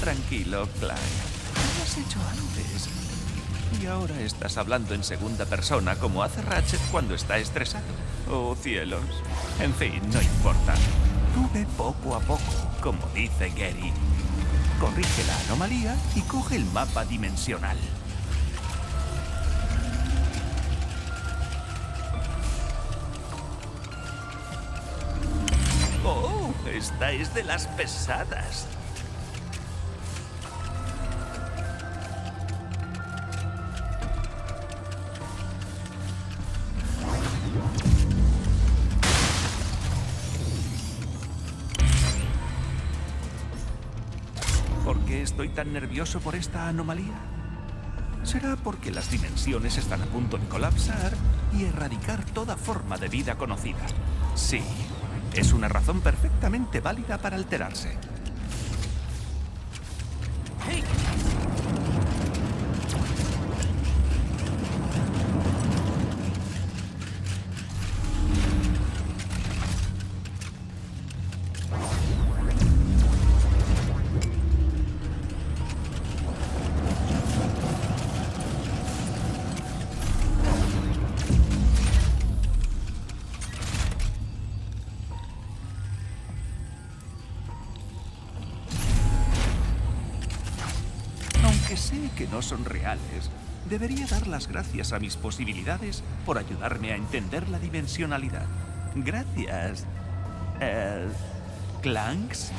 Tranquilo, Clank. Lo has hecho antes. Y ahora estás hablando en segunda persona como hace Ratchet cuando está estresado. Oh, cielos. En fin, no importa. Tú ve poco a poco, como dice Gary. Corrige la anomalía y coge el mapa dimensional. ¡Oh! Esta es de las pesadas. Estoy tan nervioso por esta anomalía. ¿Será porque las dimensiones están a punto de colapsar y erradicar toda forma de vida conocida? Sí, es una razón perfectamente válida para alterarse. ¡Hey! Que sé que no son reales, debería dar las gracias a mis posibilidades por ayudarme a entender la dimensionalidad. Gracias. ¿Clanks?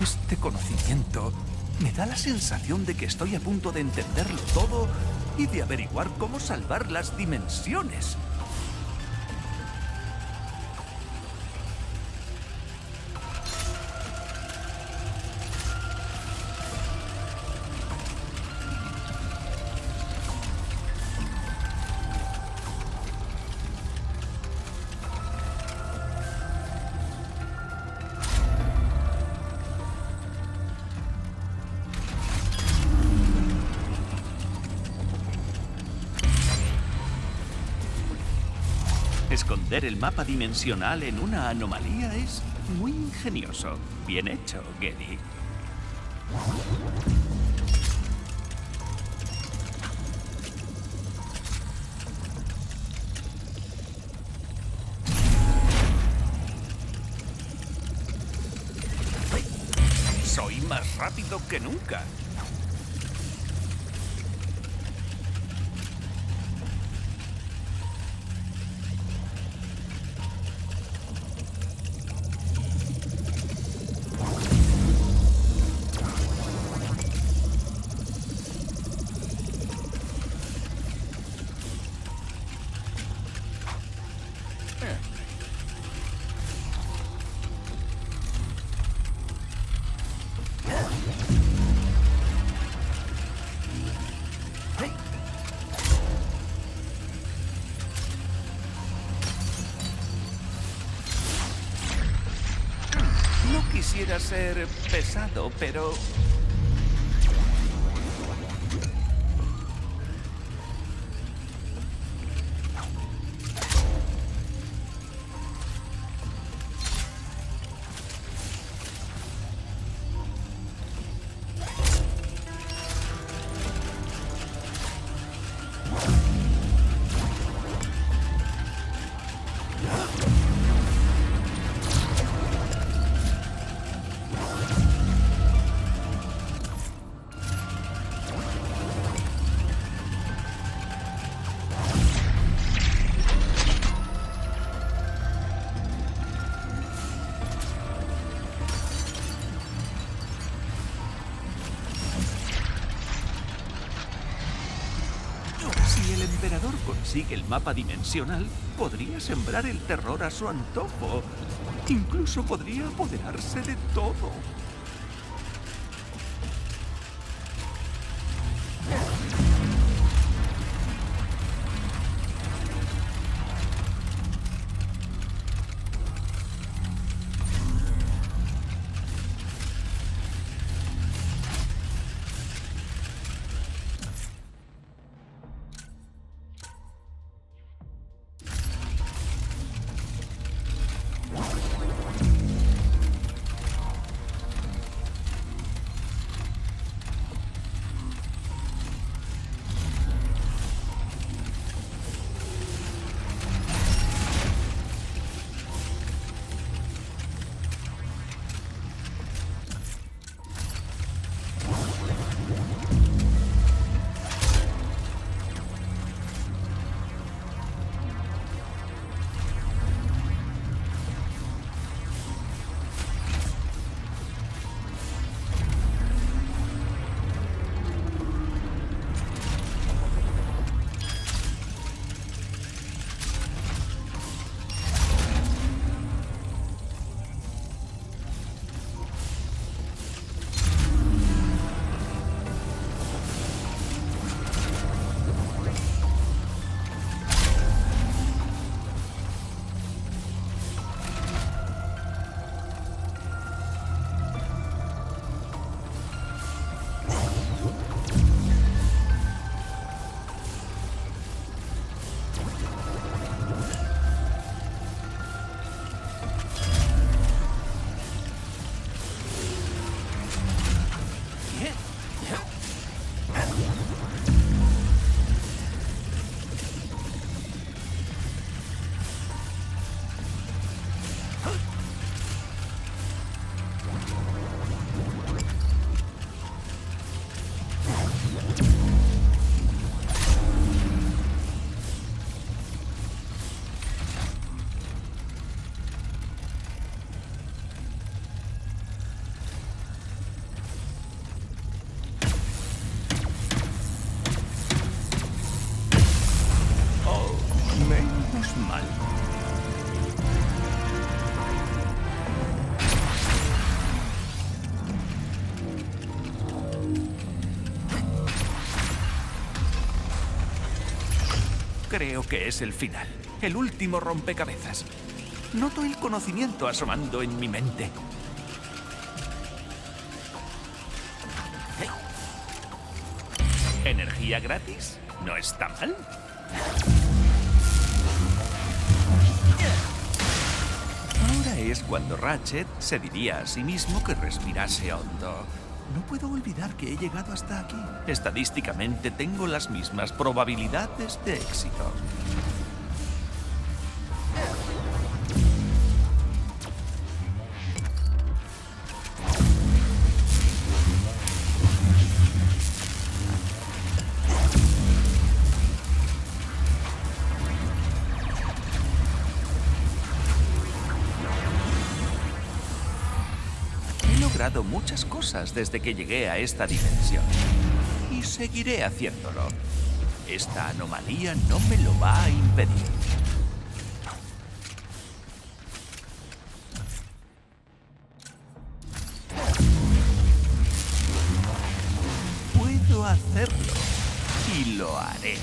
Este conocimiento me da la sensación de que estoy a punto de entenderlo todo y de averiguar cómo salvar las dimensiones. Esconder el mapa dimensional en una anomalía es muy ingenioso. Bien hecho, Gedi. Soy más rápido que nunca. Quisiera ser pesado, pero... Si el emperador consigue el mapa dimensional, podría sembrar el terror a su antojo. Incluso podría apoderarse de todo. Creo que es el final, el último rompecabezas. Noto el conocimiento asomando en mi mente. ¿Energía gratis? ¿No está mal? Ahora es cuando Ratchet se diría a sí mismo que respirase hondo. No puedo olvidar que he llegado hasta aquí. Estadísticamente tengo las mismas probabilidades de éxito. Muchas cosas desde que llegué a esta dimensión y seguiré haciéndolo. Esta anomalía no me lo va a impedir. Puedo hacerlo y lo haré.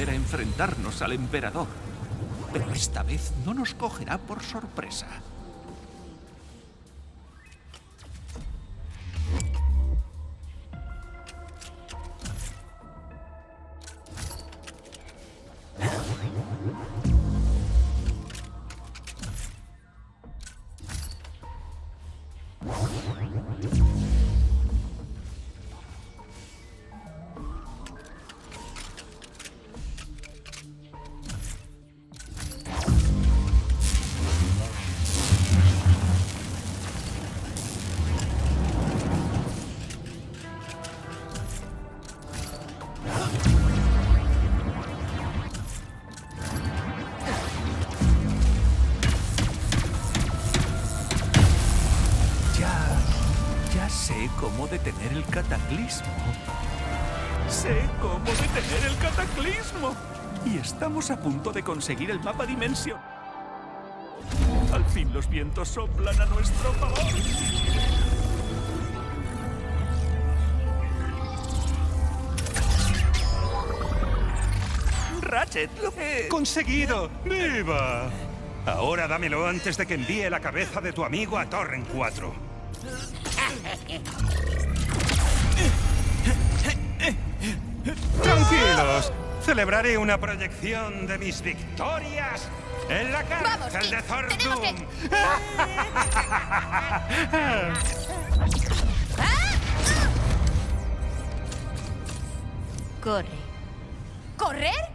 A enfrentarnos al emperador, pero esta vez no nos cogerá por sorpresa. Sé cómo detener el cataclismo. Y estamos a punto de conseguir el mapa dimensión. Al fin los vientos soplan a nuestro favor. Ratchet, lo he conseguido. ¡Viva! Ahora dámelo antes de que envíe la cabeza de tu amigo a Torren 4. Tranquilos, celebraré una proyección de mis victorias en la cárcel de Zordoom. Corre. ¿Correr?